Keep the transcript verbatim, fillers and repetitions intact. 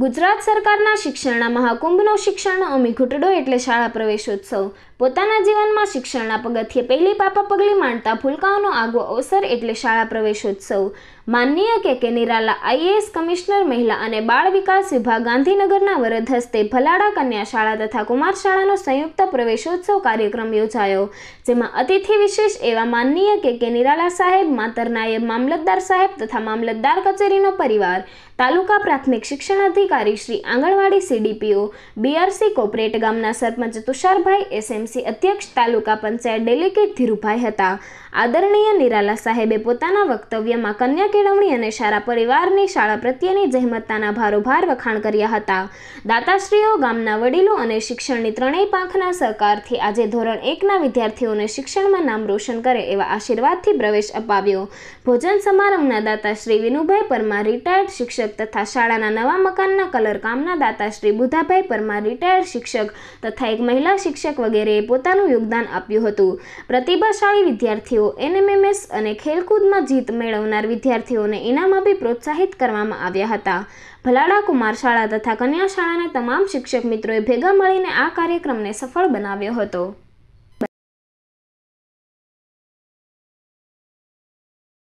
ગુજરાત સરકારના શિક્ષણના મહાકુંભનો શિક્ષણનો અમીઘૂંટડો એટલે શાળા પ્રવેશોત્સવ। પોતાના જીવનમાં શિક્ષણના પગથિયે પહેલી પાપા પગલી માંડતા ફૂલકાઓનો આગવો અવસર એટલે શાળા પ્રવેશોત્સવ। માનનીય કે કે નિરાલા આઈ એ એસ કમિશનર મહિલા અને બાળ વિકાસ વિભાગ ગાંધીનગરના વરદ હસ્તે ભલાડા કન્યાશાળા તથા કુમાર શાળાનો સંયુક્ત પ્રવેશોત્સવ કાર્યક્રમ યોજાયો, જેમાં અતિથિ વિશેષ એવા માનનીય કે કે નિરાલા સાહેબ, માતર નાયબ મામલતદાર સાહેબ તથા મામલતદાર કચેરીનો પરિવાર, તાલુકા પ્રાથમિક શિક્ષણાધિકારી Shri anganwadi C D P O B R C कोपरेट गामना sarpanch Tusharbhai, S M C अध्यक्ष तालुका पंचायत डेलिगेट धीरुभाई हता। आदरणीय निराला साहेबे पोताना वक्तव्यमां कन्या केळवणी अने शाळा परिवारनी शाळा प्रत्येनी जहेमतताना भारोभार वखाण कर्या हता। दाताश्रीओ, गामना वडीलो अने शिक्षणनी त्रणेय પાંખના સહકારથી આજે ધોરણ એક ના વિદ્યાર્થીઓને શિક્ષણમાં નામ રોશન કરે એવા આશીર્વાદથી પ્રવેશ અપાવ્યો। ભોજન સમારંભના દાતાશ્રી વિનુભાઈ પરમાર રિટાયર્ડ શિક્ષક તથા શાળાના નવા મકાન कलर कामना दाताश्री बुधाभाई परमार रिटायर्ड शिक्षक तथा एक महिला शिक्षक वगैरह पोतानु योगदान आप्युं हतुं। प्रतिभाशाळी विद्यार्थीओ एन एम एम एस अने खेलकूदमां जीत मेळवनार विद्यार्थीओने इनाम आपी प्रोत्साहित करवामां आव्या हता। भलाडा कुमार शाळा तथा कन्या शाळाना तमाम शिक्षक मित्रोए भेगा मळीने आ कार्यक्रमने सफळ बनाव्यो हतो।